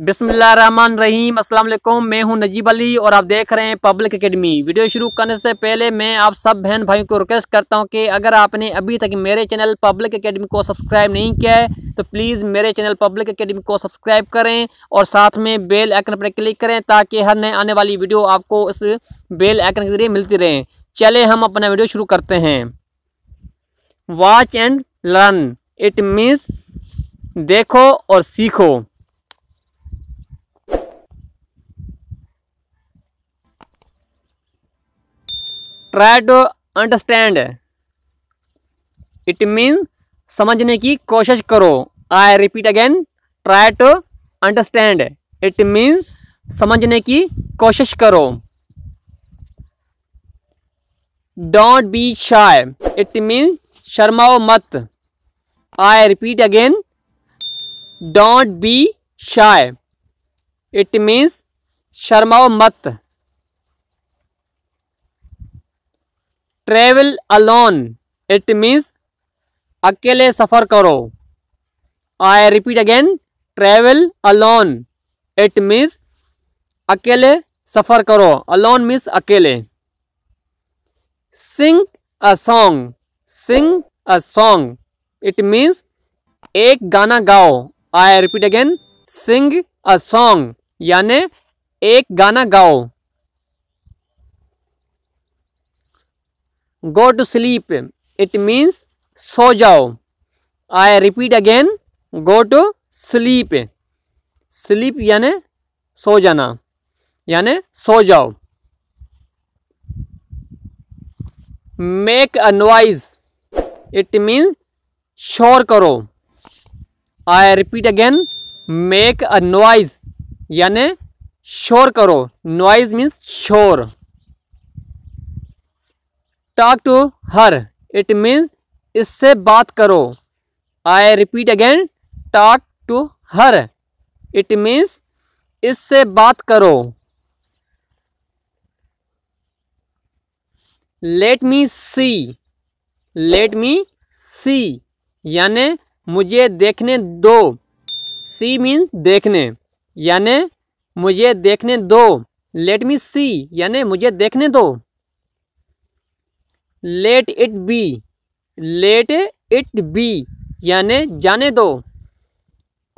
बिस्मिल्लाहिर्रहमानिर्रहीम, अस्सलाम वालेकुम। मैं हूं नजीब अली और आप देख रहे हैं पब्लिक एकेडमी। वीडियो शुरू करने से पहले मैं आप सब बहन भाइयों को रिक्वेस्ट करता हूं कि अगर आपने अभी तक मेरे चैनल पब्लिक एकेडमी को सब्सक्राइब नहीं किया है तो प्लीज़ मेरे चैनल पब्लिक एकेडमी को सब्सक्राइब करें और साथ में बेल आइकन पर क्लिक करें ताकि हर नए आने वाली वीडियो आपको इस बेल आइकन के ज़रिए मिलती रहें। चले हम अपना वीडियो शुरू करते हैं। Watch and learn, it means देखो और सीखो। Try to understand, it means समझने की कोशिश करो। I repeat again, try to understand, it means समझने की कोशिश करो। Don't be shy, it means शर्माओ मत। I repeat again, don't be shy, it means शर्माओ मत। ट्रेवल अलोन, इट मीन्स अकेले सफ़र करो। I repeat again, travel alone, it means अकेले सफ़र करो। अलोन मीन्स अकेले। सिंग a song, sing a song, it means एक गाना गाओ। I repeat again, sing a song यानि एक गाना गाओ। Go to sleep, it means सो जाओ। I repeat again, go to sleep, sleep यानि सो जाना यानि सो जाओ। Make a noise, it means शोर करो। I repeat again, make a noise यानि शोर करो। नॉइज मीन्स शोर। Talk to her, it means इससे बात करो। I repeat again, talk to her, it means इससे बात करो। लेट मी सी, लेट मी सी यानि मुझे देखने दो। सी मीन्स देखने यानि मुझे देखने दो। लेट मी सी यानि मुझे देखने दो। Let it be, let it be यानि जाने दो।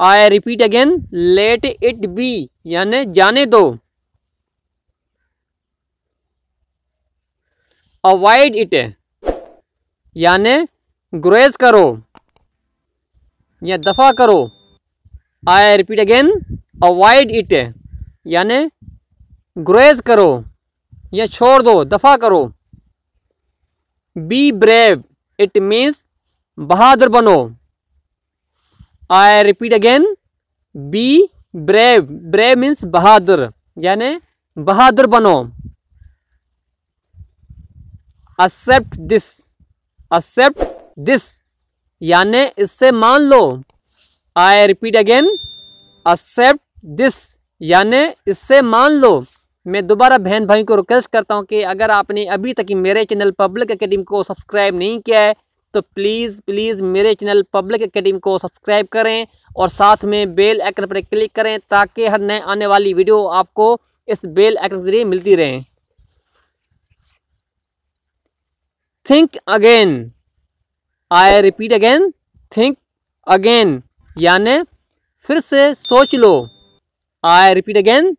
I repeat again, let it be यानि जाने दो। अवॉइड इट यानि गुरेज करो या दफ़ा करो। I repeat again, avoid it यानि गुरेज करो या छोड़ दो, दफ़ा करो। बी ब्रेव, इट मीन्स बहादुर बनो। I repeat again, be brave, brave means बहादुर यानि बहादुर बनो। एक्सेप्ट दिस, एक्सेप्ट दिस यानि इससे मान लो। I repeat again, accept this यानि इससे मान लो। मैं दोबारा बहन भाई को रिक्वेस्ट करता हूं कि अगर आपने अभी तक मेरे चैनल पब्लिक एकेडमी को सब्सक्राइब नहीं किया है तो प्लीज़ मेरे चैनल पब्लिक एकेडमी को सब्सक्राइब करें और साथ में बेल आइकन पर क्लिक करें ताकि हर नए आने वाली वीडियो आपको इस बेल आइकन के जरिए मिलती रहे। Think again, I repeat again, think again यानि फिर से सोच लो। I repeat again,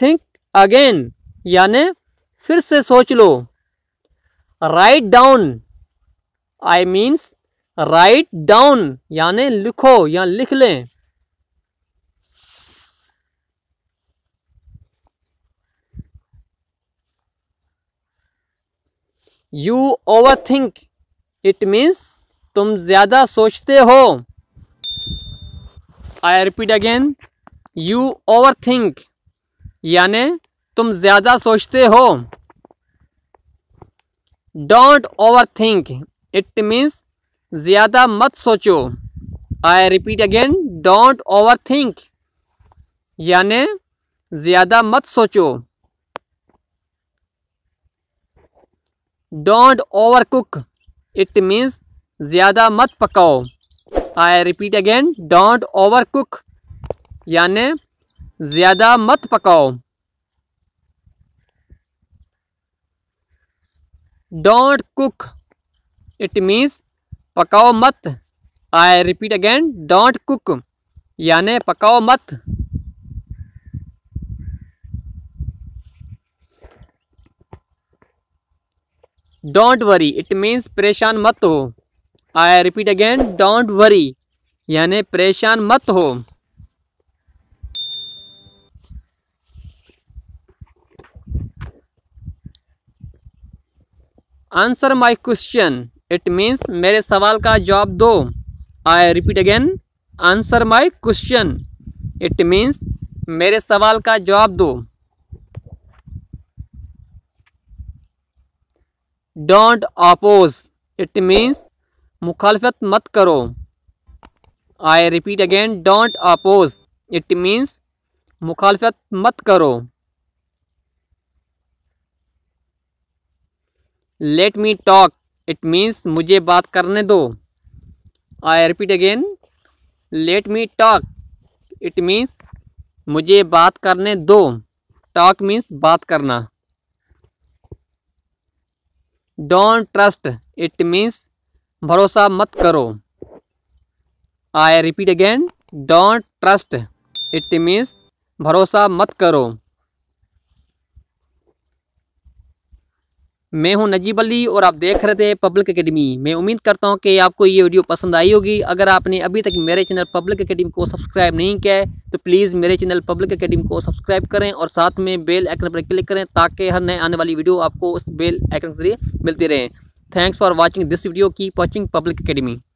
think again यानि फिर से सोच लो। Write down, I means write down यानि लिखो या लिख लें। यू ओवरथिंक, इट मीन्स तुम ज़्यादा सोचते हो। I repeat again, you overthink यानि तुम ज़्यादा सोचते हो। डोंट ओवरथिंक, इट मीन्स ज़्यादा मत सोचो। I repeat again, don't overthink यानि ज़्यादा मत सोचो। डोंट ओवरकुक, इट मीन्स ज़्यादा मत पकाओ। I repeat again, don't overcook यानि ज़्यादा मत पकाओ। डोंट कुक, इट मीन्स पकाओ मत। I repeat again, don't cook यानि पकाओ मत। डोंट वरी, इट मीन्स परेशान मत हो। I repeat again, don't worry यानि परेशान मत हो। Answer my question, it means मेरे सवाल का जवाब दो। I repeat again, answer my question, it means मेरे सवाल का जवाब दो। डोंट अपोज, इट मीन्स मुखालफत मत करो। I repeat again, don't oppose, it means मुखालफत मत करो। Let me talk, it means मुझे बात करने दो। I repeat again, let me talk, it means मुझे बात करने दो। टॉक मीन्स बात करना। डोंट ट्रस्ट, इट मीन्स भरोसा मत करो। I repeat again, don't trust, it means भरोसा मत करो। मैं हूं नजीब अली और आप देख रहे थे पब्लिक एकेडमी। मैं उम्मीद करता हूं कि आपको ये वीडियो पसंद आई होगी। अगर आपने अभी तक मेरे चैनल पब्लिक एकेडमी को सब्सक्राइब नहीं किया है तो प्लीज़ मेरे चैनल पब्लिक एकेडमी को सब्सक्राइब करें और साथ में बेल आइकन पर क्लिक करें ताकि हर नए आने वाली वीडियो आपको उस बेल आइकन के जरिए मिलती रहे। Thanks for watching this video, keep watching public academy.